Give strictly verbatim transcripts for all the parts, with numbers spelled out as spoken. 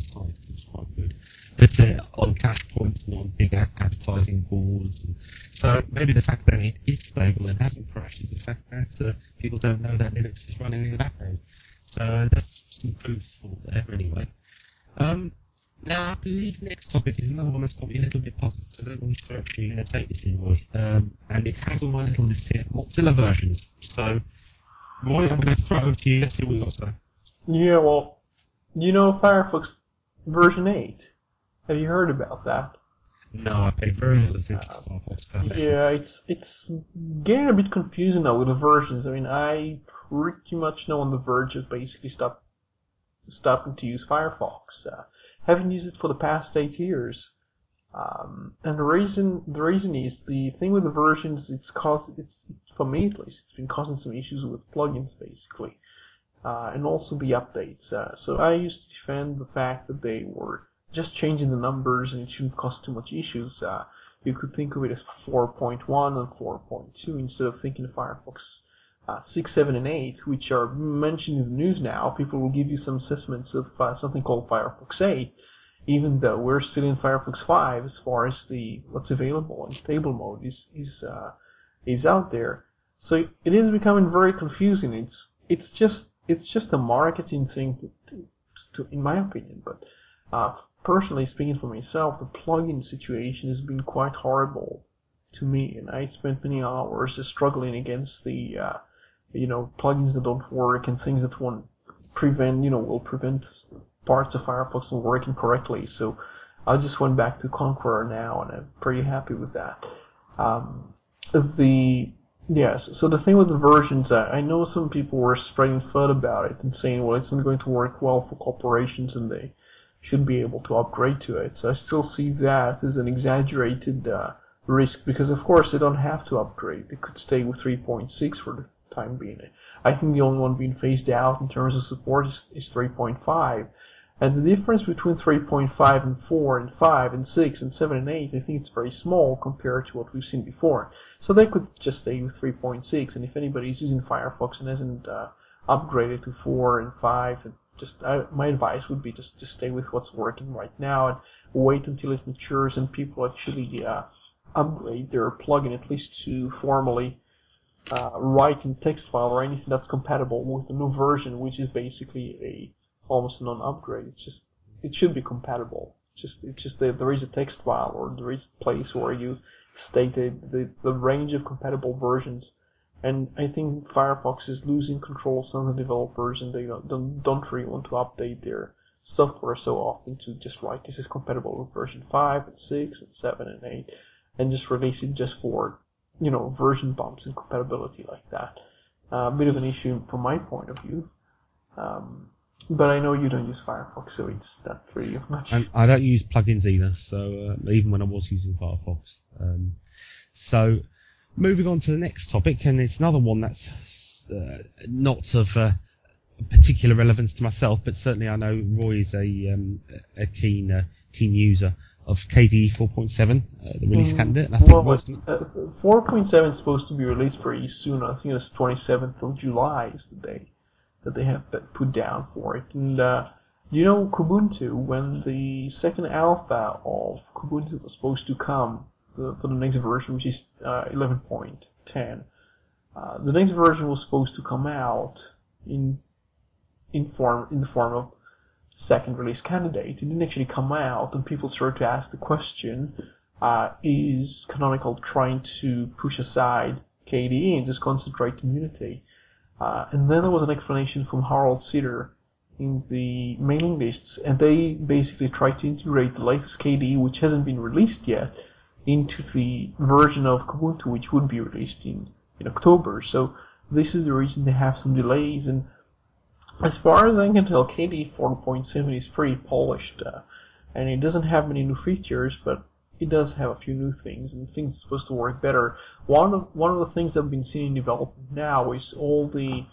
the site, which is quite good. But uh, on cash points and on big advertising boards. And so maybe the fact that it is stable and hasn't crashed is the fact that uh, people don't know that Linux is running in the background. So that's some proof for there anyway. Um, now I believe the next topic is another one that's got me a little bit puzzled, so I don't know which direction you're going to take this in, Roy. Um, and it has on my little list here, Mozilla versions. So, Roy, I'm going to throw over to you, let's see what we got, sir. Yeah, well, you know Firefox version eight? Have you heard about that? No, I paid very little attention to Firefox. Yeah, it's, it's getting a bit confusing now with the versions. I mean, I pretty much know on the verge of basically stopped, stopping to use Firefox. Uh, haven't used it for the past eight years. Um, and the reason the reason is the thing with the versions, it's caused, it's, for me at least, it's been causing some issues with plugins basically, uh, and also the updates. Uh, so I used to defend the fact that they were just changing the numbers and it shouldn't cause too much issues. Uh, you could think of it as four point one and four point two instead of thinking of Firefox uh, six, seven, and eight, which are mentioned in the news now. People will give you some assessments of uh, something called Firefox eight. Even though we're still in Firefox five, as far as the what's available in stable mode is is uh, is out there, so it is becoming very confusing. It's it's just it's just a marketing thing, to, to, to, in my opinion. But uh, personally speaking, for myself, the plugin situation has been quite horrible to me, and I spent many hours just struggling against the uh, you know plugins that don't work and things that won't prevent you know will prevent. parts of Firefox from working correctly, so I just went back to Conqueror now, and I'm pretty happy with that. Um, the yes, so the thing with the versions, I, I know some people were spreading FUD about it and saying, well, it's not going to work well for corporations, and they should be able to upgrade to it. So I still see that as an exaggerated uh, risk because, of course, they don't have to upgrade; they could stay with three point six for the time being. I think the only one being phased out in terms of support is, is three point five. And the difference between three point five and four and five and six and seven and eight, I think it's very small compared to what we've seen before. So they could just stay with three point six, and if anybody's using Firefox and hasn't uh, upgraded to four and five, and just I, my advice would be just to stay with what's working right now and wait until it matures and people actually uh, upgrade their plugin, at least to formally uh, write in text file or anything that's compatible with the new version, which is basically a almost a non-upgrade. It's just it should be compatible. It's just it's just that there is a text file or there is a place where you state the, the the range of compatible versions. And I think Firefox is losing control of some of the developers, and they don't don't, don't really want to update their software so often to just write this is compatible with version five and six and seven and eight, and just release it just for you know version bumps and compatibility like that. Uh, a bit of an issue from my point of view. Um, But I know you don't use Firefox, so it's not really much. And I don't use plugins either, so uh, even when I was using Firefox. Um, so, moving on to the next topic, and it's another one that's uh, not of uh, particular relevance to myself, but certainly I know Roy is a, um, a keen uh, keen user of K D E four point seven, uh, the release um, candidate. And I think well, uh, four point seven is supposed to be released pretty soon. I think it's twenty-seventh of July is the date that they have put down for it. And uh, you know Kubuntu, when the second alpha of Kubuntu was supposed to come the, for the next version, which is uh, eleven point ten, uh, the next version was supposed to come out in in form in the form of second release candidate. It didn't actually come out, and people started to ask the question: uh, is Canonical trying to push aside K D E and just concentrate on Unity? Uh, and then there was an explanation from Harold Sitter in the mailing lists, and they basically tried to integrate the latest K D E, which hasn't been released yet, into the version of Kubuntu, which would be released in, in October. So this is the reason they have some delays. And as far as I can tell, K D E four point seven is pretty polished, uh, and it doesn't have many new features, but it does have a few new things, and things are supposed to work better. One of one of the things I've been seeing in development now is all the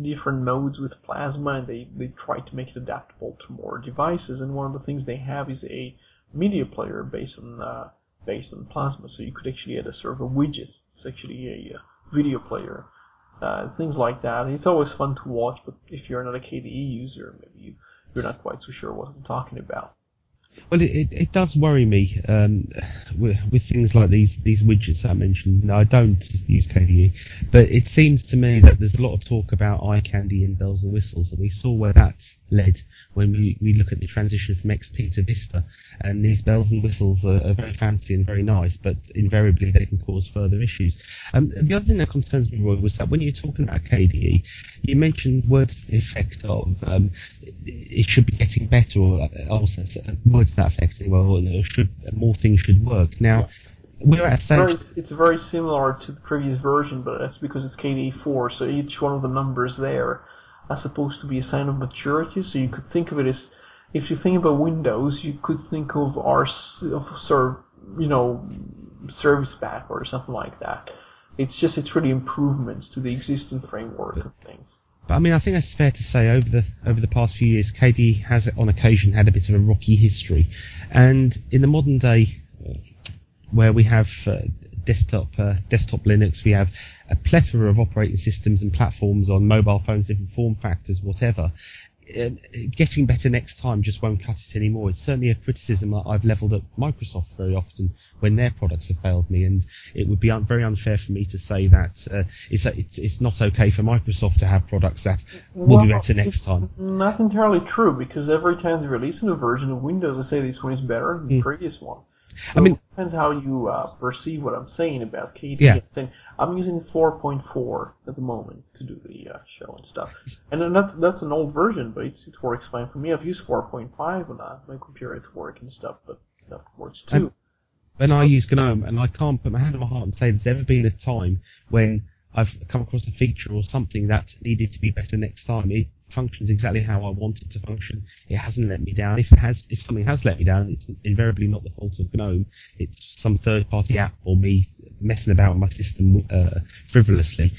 different modes with Plasma, and they, they try to make it adaptable to more devices. And one of the things they have is a media player based on uh, based on Plasma, so you could actually add a server widget. It's actually a uh, video player, uh, things like that. And it's always fun to watch, but if you're not a K D E user, maybe you you're not quite so sure what I'm talking about. Well, it, it, it does worry me um, with, with things like these, these widgets that I mentioned. Now, I don't use K D E, but it seems to me that there's a lot of talk about eye candy and bells and whistles, and we saw where that led when we, we look at the transition from X P to Vista. And these bells and whistles are, are very fancy and very nice, but invariably they can cause further issues. Um, the other thing that concerns me, Roy, was that when you're talking about K D E, you mentioned words to the effect of um, it, it should be getting better, or also words that affects it, well, should, more things should work. Now, we're at a stage... Very, it's very similar to the previous version, but that's because it's K D E four, so each one of the numbers there are supposed to be a sign of maturity, so you could think of it as... If you think about Windows, you could think of our of sort of, you know, service pack or something like that. It's just, it's really improvements to the existing framework of things. But I mean, I think that's fair to say over the over the past few years, K D E has on occasion had a bit of a rocky history, and in the modern day, where we have uh, desktop uh, desktop Linux, we have a plethora of operating systems and platforms on mobile phones, different form factors, whatever. Uh, getting better next time just won't cut it anymore. It's certainly a criticism that I've levelled at Microsoft very often when their products have failed me, and it would be un very unfair for me to say that uh, it's, it's it's not okay for Microsoft to have products that will well, be better next time. Not entirely true, because every time they release a new version of Windows, they say this one is better than the mm. previous one. So I mean, it depends how you uh, perceive what I'm saying about K D E. Yeah. I'm using four point four at the moment to do the uh, show and stuff. And that's that's an old version, but it's, it works fine for me. I've used four point five and uh, my computer at work and stuff, but that works too. And, and I use GNOME, and I can't put my hand on my heart and say there's ever been a time when I've come across a feature or something that needed to be better next time. It functions exactly how I want it to function. It hasn't let me down. If it has, if something has let me down, it's invariably not the fault of GNOME. It's some third-party app or me messing about with my system uh, frivolously.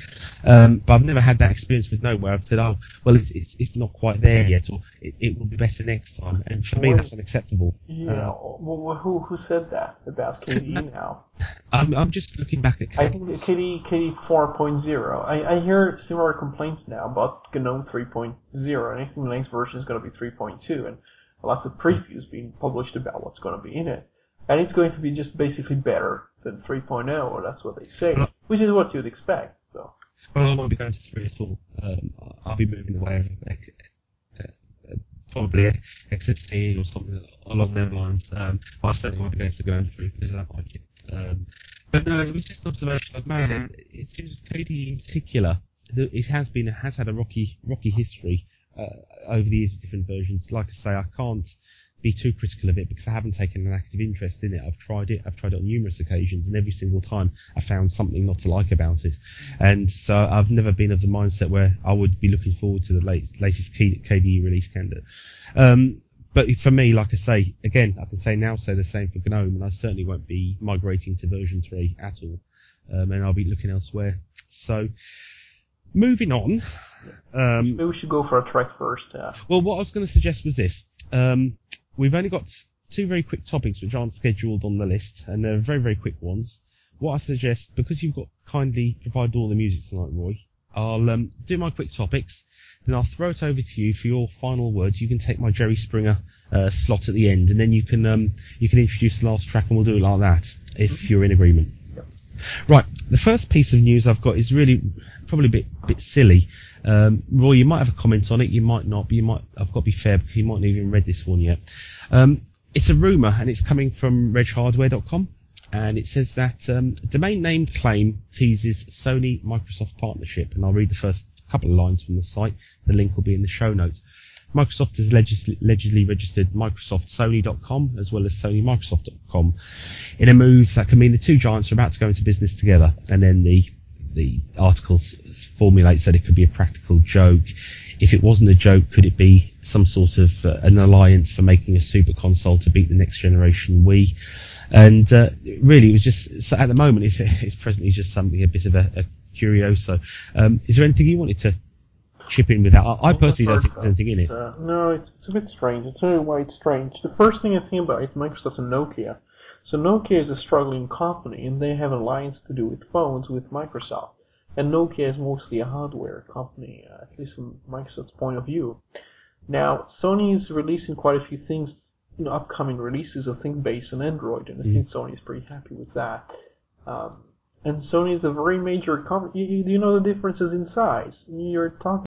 Um, but I've never had that experience with GNOME where I've said, "Oh, well, it's it's, it's not quite there yet," or it, "It will be better next time." And for well, me, that's unacceptable. Yeah. Uh, well, who who said that about K D E now? I'm I'm just looking back at K D E. I think K D E four point oh. I I hear similar complaints now about GNOME three point oh. Zero. And I think the next version is going to be three point two, and lots of previews being published about what's going to be in it. And it's going to be just basically better than three point oh, or that's what they say, which is what you'd expect. So. Well, I won't be going to three at all. Um, I'll be moving away of uh, probably X F C E or something along those lines. Um, but I certainly won't be going to go through because I don't like it. Um, but no, it was just an observation I've made. And it seems K D E in particular. It has been has had a rocky rocky history uh, over the years of different versions. Like I say, I can't be too critical of it because I haven't taken an active interest in it. I've tried it. I've tried it on numerous occasions, and every single time I found something not to like about it. And so I've never been of the mindset where I would be looking forward to the latest, latest K D E release candidate. Um, But for me, like I say, again, I can say now say the same for GNOME, and I certainly won't be migrating to version three at all, um, and I'll be looking elsewhere. So... moving on. Um, Maybe we should go for a track first. Yeah. Well, what I was going to suggest was this. Um, we've only got two very quick topics which aren't scheduled on the list, and they're very, very quick ones. What I suggest, because you've got kindly provided all the music tonight, Roy, I'll um, do my quick topics, then I'll throw it over to you for your final words. You can take my Jerry Springer uh, slot at the end, and then you can um, you can introduce the last track, and we'll do it like that, if mm-hmm. you're in agreement. Right, the first piece of news I've got is really probably a bit bit silly. Um, Roy, you might have a comment on it, you might not, but you might. I've got to be fair because you mightn't even read this one yet. Um, it's a rumour, and it's coming from reg hardware dot com, and it says that um, domain name claim teases Sony Microsoft partnership, and I'll read the first couple of lines from the site. The link will be in the show notes. Microsoft has allegedly registered Microsoft Sony dot com as well as Sony Microsoft dot com in a move that can mean the two giants are about to go into business together. And then the the article formulates that it could be a practical joke. If it wasn't a joke, could it be some sort of uh, an alliance for making a super console to beat the next generation Wii? And uh, really, it was just so at the moment, it's, it's presently just something a bit of a, a curioso. Um, is there anything you wanted to chip in with that? I, I personally don't think there's anything in it. Uh, no, it's, it's a bit strange. I'll tell you why it's strange. The first thing I think about is Microsoft and Nokia. So Nokia is a struggling company, and they have an alliance to do with phones with Microsoft. And Nokia is mostly a hardware company, uh, at least from Microsoft's point of view. Now, Sony is releasing quite a few things, you know, upcoming releases of things based on Android, and I mm. think Sony is pretty happy with that. Um, and Sony is a very major company. You, you know the differences in size. You're talking